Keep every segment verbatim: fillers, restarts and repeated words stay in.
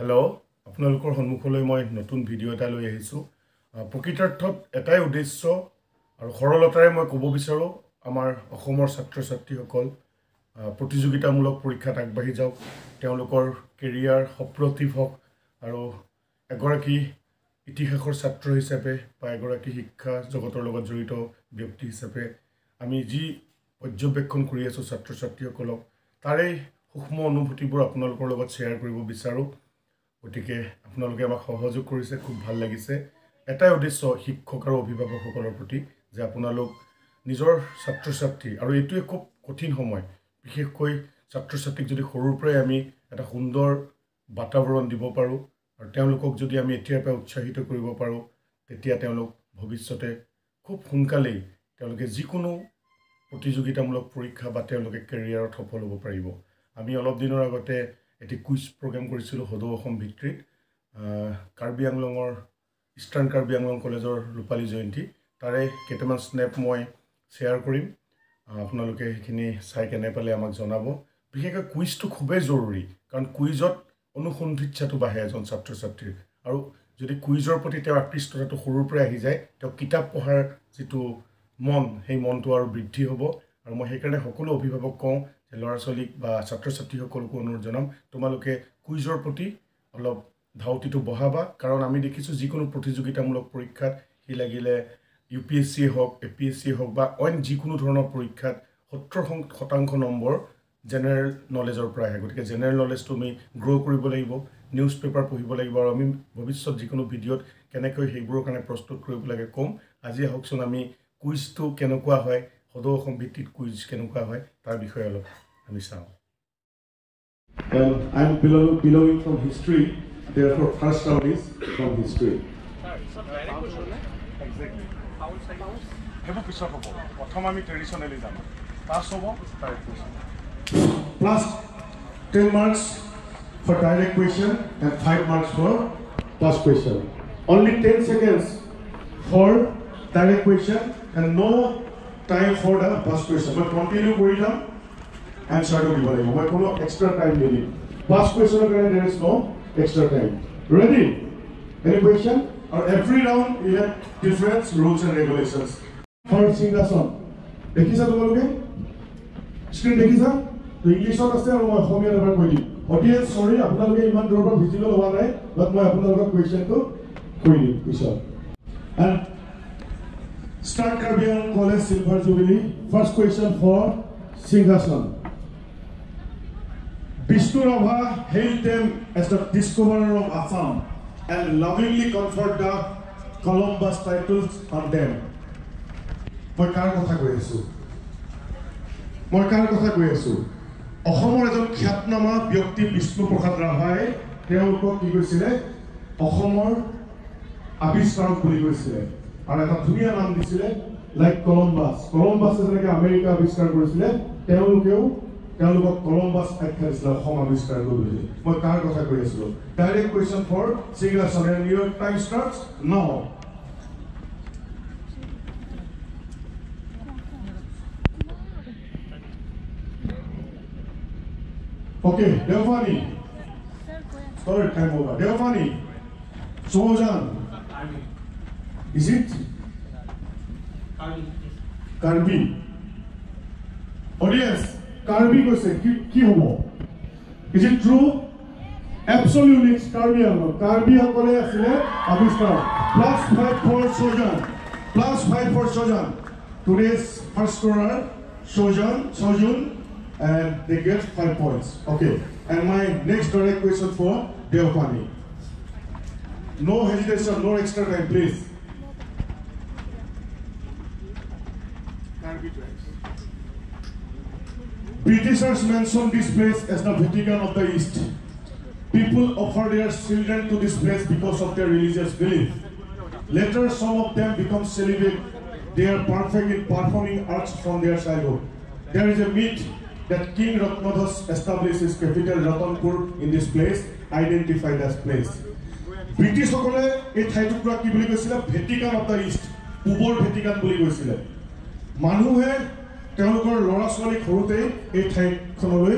Hello, আপোনালোকৰ সন্মুখলৈ মই নতুন ভিডিও এটা লৈ আহিছো পকিটাৰ্থত এটাই উদ্দেশ্য আৰু খৰলতাৰে মই কব বিচাৰো আমাৰ অসমৰ ছাত্ৰ ছাত্ৰীসকল প্ৰতিযোগিতামূলক পৰীক্ষাত আগবাঢ়ি যাওক তেওঁলোকৰ কেৰিয়াৰ সপ্ৰতিভ হওক আৰু এগৰাকী ইতিহাসৰ ছাত্ৰ হিচাপে বা এগৰাকী শিক্ষা জগতৰ লগত জড়িত ব্যক্তি হিচাপে আমি যি পৰ্যবেক্ষণ কৰি আছো ছাত্ৰ ছাত্ৰীসকলক তাৰে সূক্ষ্ম অনুভূতিবোৰ আপোনালোকৰ লগত শ্বেয়াৰ কৰিব বিচাৰো ওটিকে আপোনালোকে আমাক সহযোগ কৰিছে খুব ভাল লাগিছে এটাই উদ্দেশ্য শিক্ষক আৰু অভিভাৱকসকলৰ প্ৰতি যে আপোনালোক নিজৰ ছাত্ৰ ছাত্ৰী আৰু এইটোৱে খুব কঠিন সময় বিশেষকৈ ছাত্ৰ ছাত্ৰীক যদি সৰুৰ পৰাই আমি এটা সুন্দৰ বাতাবৰণ দিব পাৰো আৰু তেওঁলোকক যদি আমি এতিয়াৰ পৰা উৎসাহিত কৰিব পাৰো তেতিয়া তেওঁলোক ভৱিষ্যতে খুব সোনকালে তেওঁলোকে যিকোনো প্ৰতিযোগিতামূলক পৰীক্ষা বা তেওঁলোকে কেৰিয়াৰত সফল হ'ব পাৰিব আমি অলপ দিনৰ আগতে এটি কুইজ প্রোগ্রাম কৰিছিল হদো অসম ভিত্তিত কাৰ্বি আংলঙৰ ইষ্টাৰ্ণ কাৰ্বি আংলং কলেজৰ ৰূপালী জয়ন্তী তাৰে কেতমান স্নেপ মই শেয়াৰ কৰিম আপোনালোকে এখিনি চাই কেনে পালে আমাক জনাব বিশেষকৈ কুইজটো খুবেই জৰুৰী কাৰণ কুইজত অনুসন্ধিচ্ছাটো বাহে এজন ছাত্ৰ ছাত্ৰীৰ আৰু যদি কুইজৰ প্ৰতি তেওঁ আকৃষ্টতাটো সৰুৰ পৰা আহি যায় তেওঁ কিতাপ পঢ়াৰ যেটো মন সেই মনটো আৰু বৃদ্ধি হ'ব আৰু মই সেইকাৰণে সকলো অভিভাৱক কওঁ লৰাছলিক বা ছাত্ৰ ছাত্ৰীসকলক অনুৰোধ জনাম তোমালোকে কুইজৰ প্ৰতি অলপ ধাউতিটো বহাবা কাৰণ আমি দেখিছো যিকোনো প্ৰতিযোগিতামূলক পৰীক্ষাত হি লাগিলে ইউপিএসসি হওক এপিএসসি হওক বা অন যিকোনো ধৰণৰ পৰীক্ষাত সত্তৰ শতাংশ নম্বৰ জেনাৰেল নলেজৰ পৰা আহে গতিকে জেনাৰেল নলেজ তুমি গ্রো কৰিব লাগিব নিউজ পেপাৰ পঢ়িব লাগিব আৰু আমি ভৱিষ্যত যিকোনো ভিডিঅত কেনেকৈ সেইবোৰৰ কাৰণে প্ৰস্তুত কৰিব লাগে কম আজি হকচোন আমি কুইজটো কেনেকুৱা হয় হদো অসম ভিত্তিত কুইজ কেনেকুৱা হয় তাৰ বিষয়ে অলপ আমি চাওঁ well I am belonging from history therefore first round is from history exactly how side Hebo পিছত হ'ব প্ৰথম আমি ট্ৰেডিশনালি যাম পাঁচ হ'ব type question plus ten marks for direct question and five marks for past question only ten seconds for direct question and no time for the past question but continue koridam and shadow give away but no extra time needed past question again there is no extra time ready any question or every round we have different rules and regulations first sing the song dekhisa tumaloge screen dekhisa to english or aste aru assamia ever koi di audience sorry apnaloge iman door par visible howa nai but moi apnaloge question to koi di pisor and Eastern Karbi Anglong College Silver Jubilee first question for Singhasan Bishnu Rabha hailed them as the discoverer of Assam and lovingly conferred the Columbus titles on them মই কাৰ কথা কৈ আছো মই কাৰ কথা কৈ আছো অসমৰ এজন খ্যাতনামা ব্যক্তি বিষ্ণু প্ৰসাদ ৰাভাই তেওঁক কি কৈছিলে অসমৰ আবিষ্কাৰক বুলি কৈছিলে আৰু এটা ধুনীয়া নাম দিছিলে লাইক কলম্বাস কলম্বাসে যেনেকৈ আমেৰিকা আৱিষ্কাৰ কৰিছিলে তেওঁলোকেও তেওঁলোকক কলম্বাস আখ্যা দিছিলে অসম আৱিষ্কাৰ কৰিলে মই কাৰ কথা কৈ আছিলো ডাইৰেক্ট কুৱেশ্যন ফৰ চিংগাছন and New York time starts now okay দেওফানী সৰি টাইম অভাৰ দেওফানী চৌজান Is it Karbi? Karbi. Audience, Karbi ko se ki ki hobo? Is it true? Absolutely, it's Karbi Anglong. Karbi Anglong is the Abishkar. Plus five for Sojan. Plus five for Sojan. Today's first scorer, Sojan, Sojun, and they get five points. Okay. And my next direct question for Deopani. No hesitation, no extra time, please. Britishers mentioned this place as the Vatican of the East. People offer their children to this place because of their religious belief. Later, some of them become celibate. They are perfect in performing arts from their childhood. There is a myth that King Ratnadas established his capital Ratanpur in this place, identified as place. British Sokole, it had to crack the Vatican of the East. Ubor Vatican Bully মানুহে তেওঁলোকৰ লৰাছলি খৰুতে এই ঠাইখনলৈ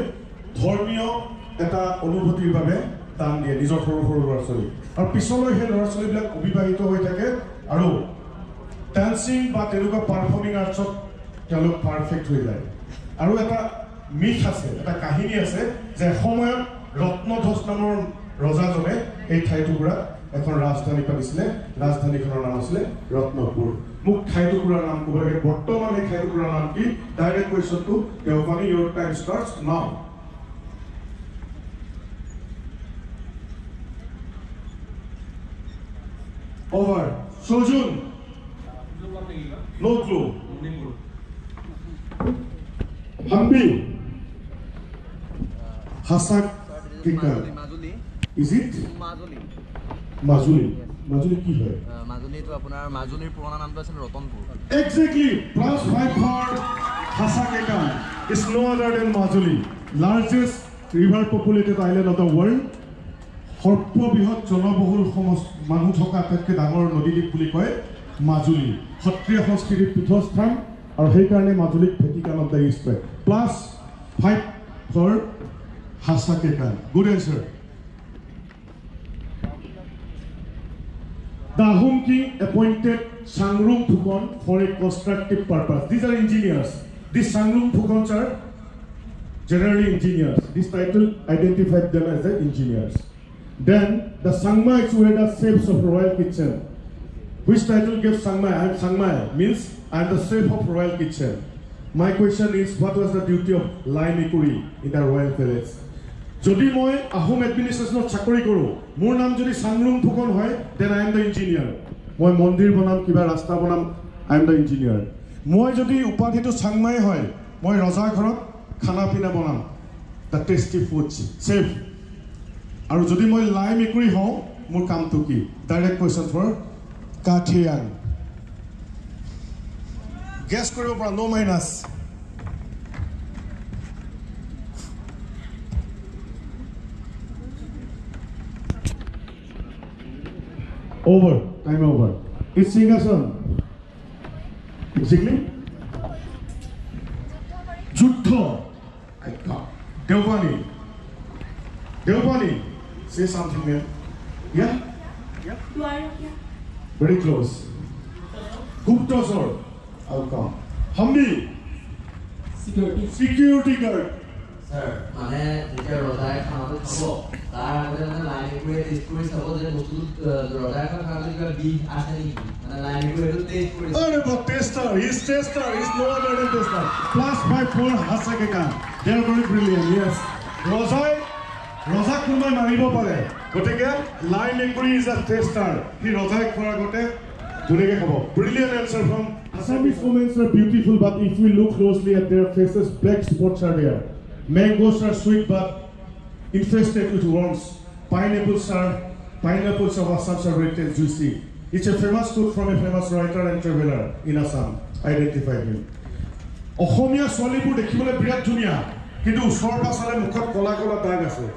ধৰ্মীয় এটা অনুভূতিৰ বাবে tan dia nizor horu horu rasoli ar pisolo he rasoli bilak obibahito hoy thake aru dancing ba teluga performing arts of telok perfect hoy jay aru eta myth ase eta kahini ase je somoy rotnodhos namor raja jone ei thai tukura ekhon rajdhani paisile rajdhani khonor naam asile Ratanpur muk thai tukura naam kobage bortoman ei thai tukura naam ki direct question to Ghatapani your time starts now. Over. Sojun. No clue. Hambi. Hasak Kikar. Is it? Majuli. Majuli. Majuli ki hai? Majuli to apnar Majuli purana naam to asil Ratanpur. Exactly. Plus five for Hasak Kikar. It's no other than Majuli. Largest river populated island of the world. সর্ববৃহৎ জনবহুল মানুহ থকা আটাইতকৈ ডাঙৰ নদীদ্বীপ বুলি কয় মাজুলী সত্ৰীয়া সংস্কৃতিৰ পীঠস্থান আৰু সেই কাৰণে মাজুলীক Vatican of the east plus five for হাসাকেকান good answer the Ahom king appointed Changrung Phukan for a constructive purpose this are engineers this Changrung Phukan are generally engineers this title identified them as the engineers. Then the Sangma is where the shapes of royal kitchen. Which title gives Sangma? I am Sangma means I am the shape of royal kitchen. My question is, what was the duty of Lainikuri in the royal village? Jodi moi Ahom administration chakori koru, mur naam jodi Shangrung Phukon hoy, then I am the engineer. Moi mondir bonam kiba rasta bonam, I am the engineer. Moi jodi upadhi to Sangma hoy, moi raja ghorot khana pina bonam, the tasty food safe. আৰু যদি মই লাইনিকুৰি হওঁ মোৰ কামটো কি direct question for কাঠিয়ান গেছ কৰিব পৰা নো minus over time over it সিংহাসন এক্স্যাক্টলি যুদ্ধ আইকা দেওবানী দেওবানী. Say something, man. Yeah? Yeah? Yeah. Very close. Gupta sir. I'll come. Hamdi. Security. Security guard. Sir, I am the Rodai Khan. I am the Lainikuri district. I am the Rodai Khan. B. Ashani. And the Lainikuri district. Oh, tester. He's tester. He's no other than tester. Plus by four Hasakeka. They are very brilliant. Yes. Rodai. Rozak Kumar Maribo Pare, Gotega, Lainikuri is a tester. He Rozak Kuragote, Duregabo. Brilliant answer from Assamese women are beautiful, but if we look closely at their faces, black spots are there. Mangoes are sweet, but infested with worms. Pineapples are, pineapples of Assam are very and juicy. It's a famous food from a famous writer and traveler in Assam. Identify him. Ohomia Solibu de Kimole Briat Junior. He do short pass on a Mukot Kolakola Tagase.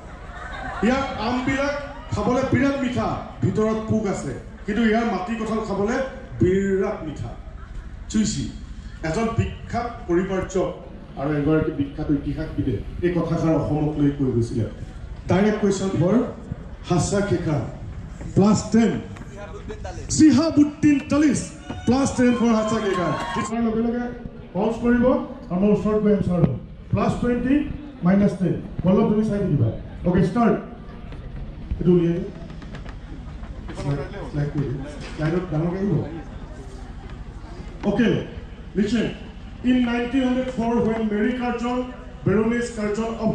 Yak Ambila, Kabole Pirat Mita, Pitorot Pugase. He do Yam Matikotal Kabole, Pirat Mita. Chushi. As on big cup, Puriper Chop, are a big cup with Kihakide, Ekotaka of Homoclic with Lucia. Direct question for Hasakeka. Plus ten. Sihabuddin Talis. Plus ten for Hasakeka. This one of Beloga, Paul Sporibo, and more short by Sorrow. Plus twenty, minus ten. All of them side divide. Okay, start. Do it. Like this. Okay, listen. In nineteen oh four, when Mary Carton, Baroness Carton of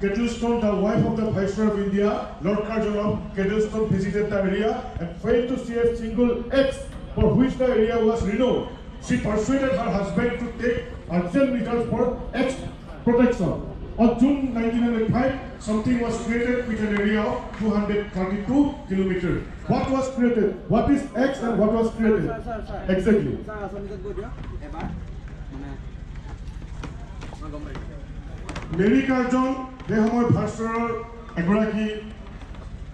Kedleston, the wife of the Viceroy of India, Lord Curzon of Kedleston, visited the area and failed to see a single X for which the area was renowned. She persuaded her husband to take urgent measures for X protection. On June nineteen oh five, something was created with an area of two hundred thirty-two kilometers. What was created? What is X and what was created? Sir, sir, sir. Exactly. Mary Carton, they have a pastoral agraki.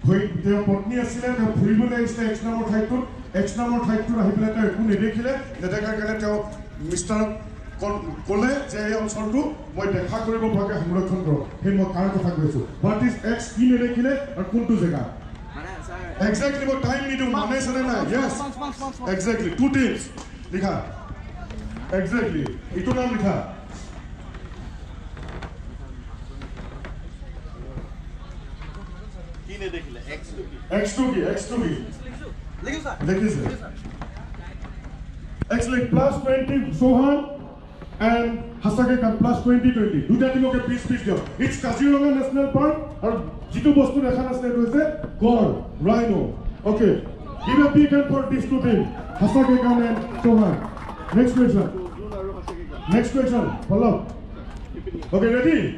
They have Potnia Silent, have privileged X number type two, X number type two, Hippilata, Mister What is X in exactly what time need to manage? Yes. Exactly. Two teams. Likha. Exactly. Ito naam likha. X two ki. X two ki. Likhi sir. X like plus twenty Sohan and Hasake ka plus twenty twenty. Do that thing okay. Peace peace dear. It's Kaziranga National Park or Jitu Bostu National Park. Gold, Rhino. Okay. Give a big hand for these two teams. Hasake Khan and Sohan. Next question. Next question. Follow. Okay, ready?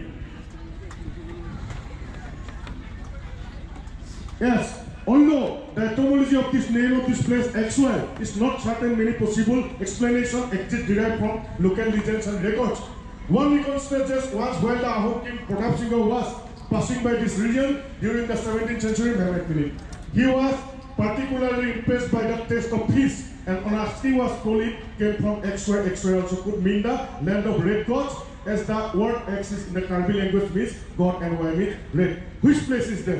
Yes. Although the etymology of this name of this place, X Y, is not certain, many possible explanations exist derived from local legends and records. One reconstruction was where the Ahom king Pratap Singh was passing by this region during the seventeenth century Mehmet. He was particularly impressed by the taste of fish, and on asking was calling came from X Y. X Y also could mean the land of red gods, as the word X is in the Karbi language means god and Y means red. Which place is that?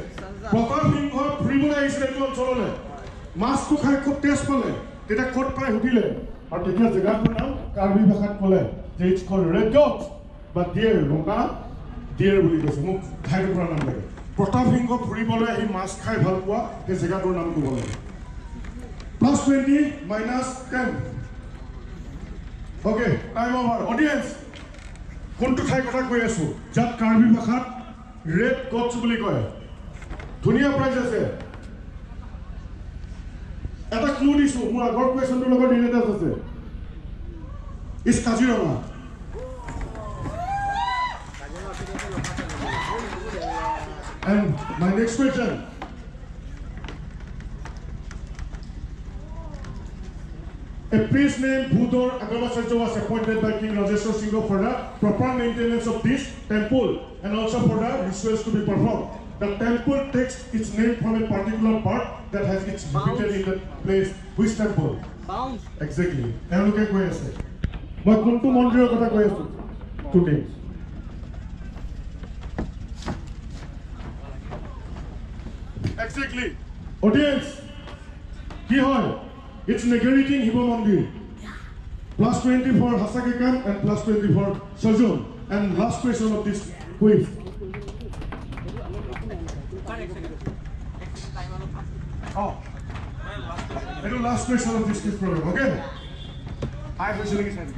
Pratap Singh or Pribula is red one solole. Mas cook high cook taste pole. Did a court by Hudile? Or did you have the Karbi Bakat pole? They it's called red gods. But there, Rumba. Dear will go smoke, high program. Protaping of Ribola, he must have Halpua, his Zagato Nambu. Plus twenty, minus ten. Okay, time over. Audience, Kuntu Taikota Koyasu, Jat Karbi Bakat, Red Kotsuliko. Dunia prizes there. At a clue issue, who are got question to look at in another. It's Kaziranga. And my next question. A priest named Bhudor Agavasarja was appointed by King Rajeshwar Singh for the proper maintenance of this temple and also for the rituals to be performed. The temple takes its name from a particular part that has its repeated in the place. Which temple? Bounce. Exactly. And look at where I said. But Kuntu Mondrio Kata Koyasu. Two names. Exactly. Audience, Kihoi, it's negating Hibo Mandir. Plus twenty for Hasakekan and plus twenty for Sajun. And last question of this quiz. Oh, I do last question of this quiz program, okay? I have a question.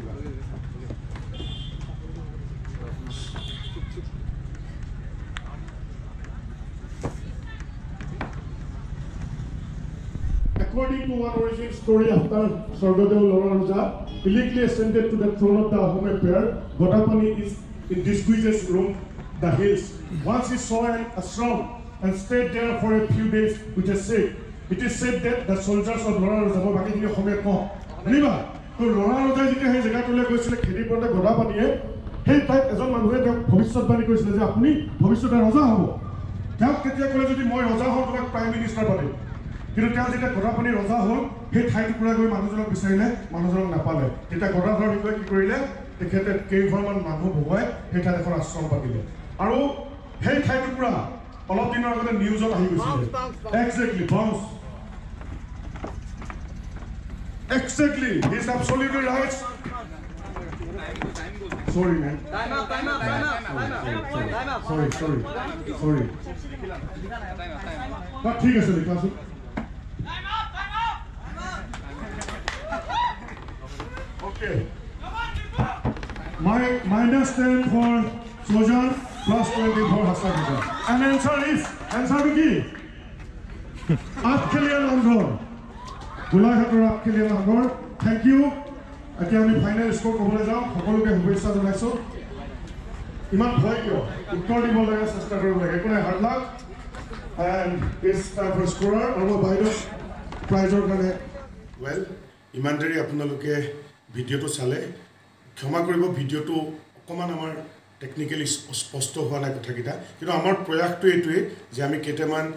According to one origin story, after Sargodev Lorna Arruja illegally ascended to the throne of the Ahome pair, Ghatapani is in disguised room, the hills. Once he saw an ashram and stayed there for a few days with a sick. It is said that the soldiers of Lorna Arruja river to Lorna Arruja Hey, type as a man who had a Hovisat Banikus as a Puni, Hovisat Rosaho. That Katia College is more Rosaho Prime Minister Body. He told that Ghatapani Raja hole, he tried to put a good Manuzal Bissale, Manuzal Napale. He took a Ghatapani Kurila, he kept a cave from Manu Boy, he had for a strong particular. Aro, he tried to put all of them are the news of Hibis. Exactly, bounce. Exactly, he's absolutely right. Sorry, man. Time up, time up, time up, time up, time up. Sorry, sorry, sorry. But he is in the classic. Time up! Time up! Time up! Okay. My minus ten for Sojan, plus twenty for Hassan. And answer is answer to ki. Akhilian Angor. Gulai Hator Akhilian Angor. Thank you. Atiya ami final score kobole jao. Hakolu ke hubesa jonaiso. Iman bhoy kyo. Uttor dibol laga chesta koribo lage. Ekone hard luck. And it's time for scorer. Our virus prize or gane. Well, imandari apna loke video to chale. Khama koribo video to koman amar technically sposto hua na kotha kita. Kintu amar project to etue je ami keteman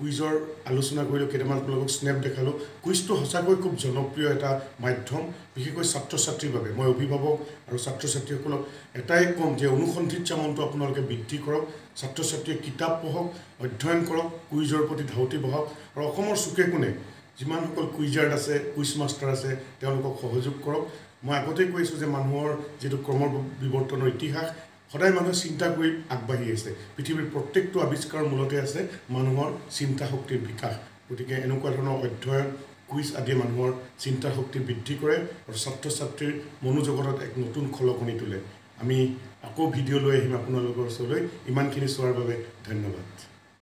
কুইজৰ আলোচনা কৰিলো কেটামান আপোনালোকক snap দেখালো কুইজটো হসাকৈ খুব জনপ্ৰিয় এটা মাধ্যম বিশেষকৈ ছাত্ৰ ছাত্ৰীৰ বাবে মই অভিভাৱক আৰু ছাত্ৰ ছাত্ৰীসকলক এটাই কম যে অনুসন্ধিত চামনটো আপোনালোকে বৃদ্ধি কৰক ছাত্ৰ ছাত্ৰীয়ে কিতাপ পঢ়ক অধ্যয়ন কৰক কুইজৰ প্ৰতি ধাউতি বহাওক আৰু অসমৰ সুকে কোণে যিমানসকল কুইজাৰ্ড আছে কুইজ মাষ্টাৰ আছে তেওঁলোকক সহযোগ কৰক মই আগতে কৈছো যে মানুহৰ যেটো ক্ৰমৰ বিৱৰ্তনৰ ইতিহাস Hoday manu sinta koi agbahi ase. Pithibir prottekto abishkar mulote ase manuhor sinta hoktir bikash. Gotike enukua dhoronor odhyoyon quiz adie manuhor sinta hoktir bidhi kore aru satro satrir monojogot ek notun kholokoni tule. Ami ako video loi ahim apunalokor osorloi imankhini choar babe dhonnobad.